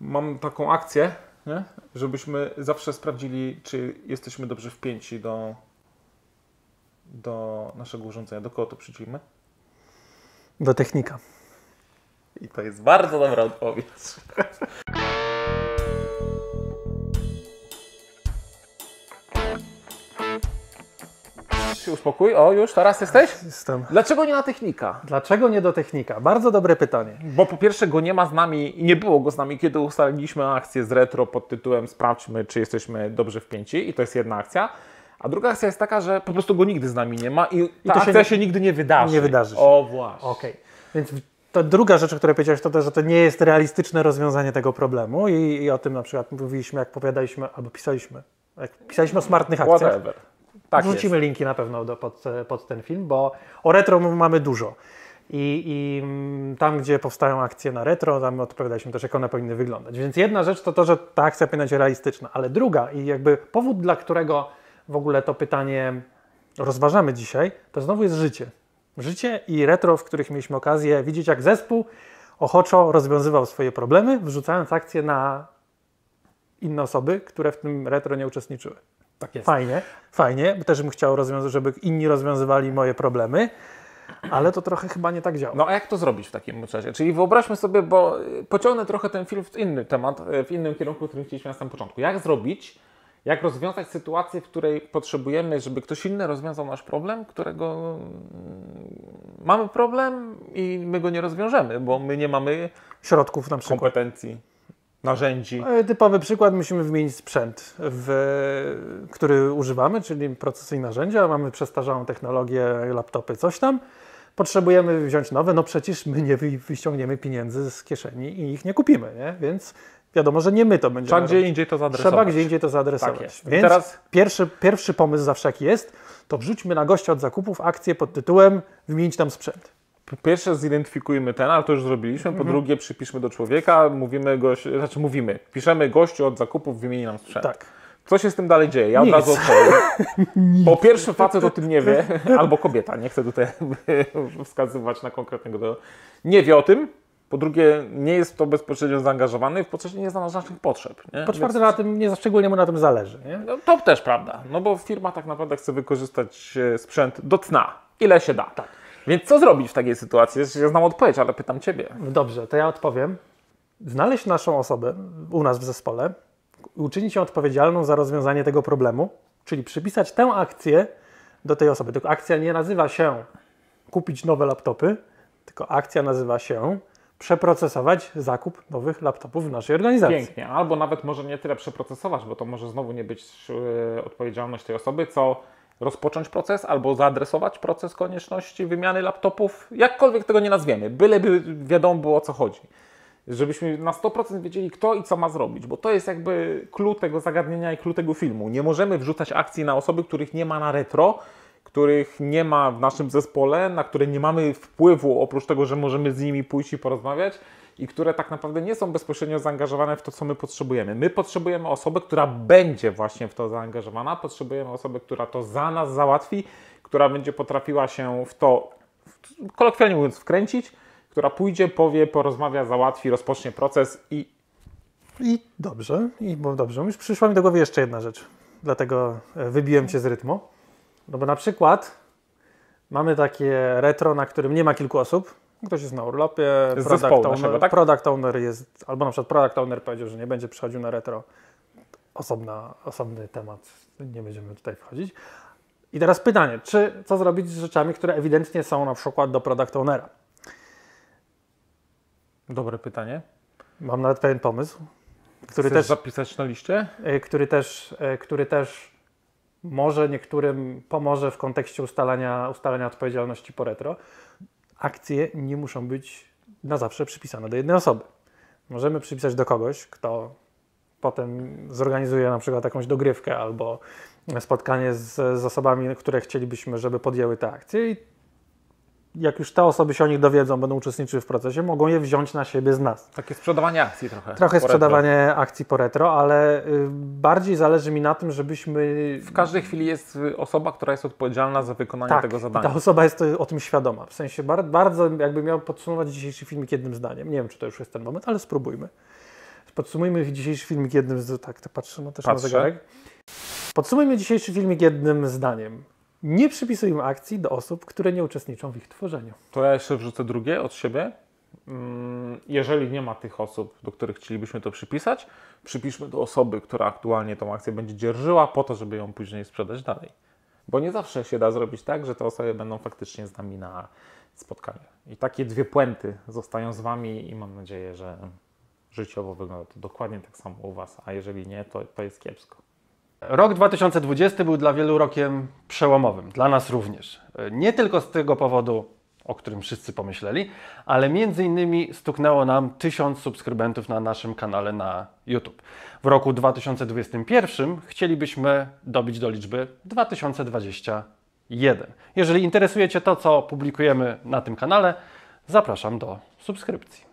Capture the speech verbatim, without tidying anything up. mam taką akcję, nie? Żebyśmy zawsze sprawdzili, czy jesteśmy dobrze wpięci do, do naszego urządzenia. Do kogo to przyjdziemy? Do technika. I to jest bardzo dobra odpowiedź. Uspokój, o już, teraz jesteś? Jestem. Dlaczego nie na technika? Dlaczego nie do technika? Bardzo dobre pytanie. Bo po pierwsze go nie ma z nami i nie było go z nami, kiedy ustaliliśmy akcję z retro pod tytułem sprawdźmy, czy jesteśmy dobrze wpięci i to jest jedna akcja. A druga akcja jest taka, że po prostu go nigdy z nami nie ma i, I ta to akcja się, nie, się nigdy nie wydarzy. Nie wydarzy się. O właśnie. Okej. Więc to druga rzecz, o której powiedziałeś, to to, że to nie jest realistyczne rozwiązanie tego problemu i, i o tym na przykład mówiliśmy, jak opowiadaliśmy, albo pisaliśmy, jak pisaliśmy o smartnych akcjach. Whatever. Tak wrzucimy jest. linki na pewno do, pod, pod ten film, bo o retro mamy dużo. I, I tam, gdzie powstają akcje na retro, tam odpowiadaliśmy też, jak one powinny wyglądać. Więc jedna rzecz to to, że ta akcja powinna być realistyczna, ale druga i jakby powód, dla którego w ogóle to pytanie rozważamy dzisiaj, to znowu jest życie. Życie i retro, w których mieliśmy okazję widzieć, jak zespół ochoczo rozwiązywał swoje problemy, wrzucając akcje na inne osoby, które w tym retro nie uczestniczyły. Tak jest. Fajnie, fajnie, bo też bym chciał, żeby inni rozwiązywali moje problemy, ale to trochę chyba nie tak działa. No a jak to zrobić w takim razie? Czyli wyobraźmy sobie, bo pociągnę trochę ten film w inny temat, w innym kierunku, w którym chcieliśmy na samym początku. Jak zrobić, jak rozwiązać sytuację, w której potrzebujemy, żeby ktoś inny rozwiązał nasz problem, którego mamy problem i my go nie rozwiążemy, bo my nie mamy środków, na przykład kompetencji. Narzędzi. Typowy przykład, musimy wymienić sprzęt, w, który używamy, czyli procesy i narzędzia. Mamy przestarzałą technologię, laptopy, coś tam. Potrzebujemy wziąć nowe, no przecież my nie wyciągniemy pieniędzy z kieszeni i ich nie kupimy, nie? Więc wiadomo, że nie my to będziemy robić. Trzeba gdzie indziej to zaadresować. Trzeba gdzie indziej to zaadresować. Tak. Więc teraz... pierwszy, pierwszy pomysł zawsze jaki jest, to wrzućmy na gościa od zakupów akcję pod tytułem wymienić tam sprzęt. Po pierwsze zidentyfikujmy ten, ale to już zrobiliśmy. Po mm-hmm. drugie przypiszmy do człowieka, mówimy go, znaczy mówimy, piszemy gościu od zakupów, wymieni nam sprzęt. Tak. Co się z tym dalej dzieje? Ja Nic. od razu odpowiem. Po pierwsze facet o tym nie wie, albo kobieta, nie chcę tutaj wskazywać na konkretnego, nie wie o tym. Po drugie, nie jest to bezpośrednio zaangażowany, po trzecie nie zna naszych potrzeb. Nie? Po czwarte, na tym, nie szczególnie mu na tym zależy. Nie? No, to też prawda, no bo firma tak naprawdę chce wykorzystać sprzęt do cna, ile się da. Tak. Więc co zrobić w takiej sytuacji? Ja znam odpowiedź, ale pytam Ciebie. Dobrze, to ja odpowiem. Znaleźć naszą osobę u nas w zespole, uczynić ją odpowiedzialną za rozwiązanie tego problemu, czyli przypisać tę akcję do tej osoby. Tylko akcja nie nazywa się kupić nowe laptopy, tylko akcja nazywa się przeprocesować zakup nowych laptopów w naszej organizacji. Pięknie, albo nawet może nie tyle przeprocesować, bo to może znowu nie być yy, odpowiedzialność tej osoby, co... rozpocząć proces albo zaadresować proces konieczności wymiany laptopów, jakkolwiek tego nie nazwiemy, byleby wiadomo było o co chodzi. Żebyśmy na sto procent wiedzieli kto i co ma zrobić, bo to jest jakby clue tego zagadnienia i clue tego filmu. Nie możemy wrzucać akcji na osoby, których nie ma na retro, których nie ma w naszym zespole, na które nie mamy wpływu oprócz tego, że możemy z nimi pójść i porozmawiać i które tak naprawdę nie są bezpośrednio zaangażowane w to, co my potrzebujemy. My potrzebujemy osoby, która będzie właśnie w to zaangażowana, potrzebujemy osoby, która to za nas załatwi, która będzie potrafiła się w to, kolokwialnie mówiąc, wkręcić, która pójdzie, powie, porozmawia, załatwi, rozpocznie proces i... I dobrze, i bo dobrze. Już przyszła mi do głowy jeszcze jedna rzecz, dlatego wybiłem Cię z rytmu. No bo na przykład mamy takie retro, na którym nie ma kilku osób. Ktoś jest na urlopie, product owner, naszego, tak? Product owner jest, albo na przykład product owner powiedział, że nie będzie przychodził na retro. Osobna, osobny temat, nie będziemy tutaj wchodzić. I teraz pytanie, czy co zrobić z rzeczami, które ewidentnie są na przykład do product ownera? Dobre pytanie. Mam nawet pewien pomysł. Który Chcesz też, zapisać na liście? Który też, który też może niektórym pomoże w kontekście ustalania, ustalania odpowiedzialności po retro. Akcje nie muszą być na zawsze przypisane do jednej osoby. Możemy przypisać do kogoś, kto potem zorganizuje na przykład jakąś dogrywkę albo spotkanie z, z osobami, które chcielibyśmy, żeby podjęły te akcje i jak już te osoby się o nich dowiedzą, będą uczestniczyły w procesie, mogą je wziąć na siebie z nas. Takie sprzedawanie akcji trochę. Trochę sprzedawanie retro. akcji po retro, ale bardziej zależy mi na tym, żebyśmy... W każdej chwili jest osoba, która jest odpowiedzialna za wykonanie tak, tego zadania. Ta osoba jest o tym świadoma. W sensie bardzo, jakby miał podsumować dzisiejszy filmik jednym zdaniem. Nie wiem, czy to już jest ten moment, ale spróbujmy. Podsumujmy dzisiejszy filmik jednym z... Tak, to patrzymy też Patrzę. na zegarek. Podsumujmy dzisiejszy filmik jednym zdaniem. Nie przypisujmy akcji do osób, które nie uczestniczą w ich tworzeniu. To ja jeszcze wrzucę drugie od siebie. Jeżeli nie ma tych osób, do których chcielibyśmy to przypisać, przypiszmy do osoby, która aktualnie tą akcję będzie dzierżyła, po to, żeby ją później sprzedać dalej. Bo nie zawsze się da zrobić tak, że te osoby będą faktycznie z nami na spotkaniu. I takie dwie puenty zostają z wami i mam nadzieję, że życiowo wygląda to dokładnie tak samo u was, a jeżeli nie, to, to jest kiepsko. Rok dwa tysiące dwudziesty był dla wielu rokiem przełomowym, dla nas również. Nie tylko z tego powodu, o którym wszyscy pomyśleli, ale między innymi stuknęło nam tysiąc subskrybentów na naszym kanale na YouTube. W roku dwa tysiące dwudziestym pierwszym chcielibyśmy dobić do liczby dwa tysiące dwadzieścia jeden. Jeżeli interesuje cię to, co publikujemy na tym kanale, zapraszam do subskrypcji.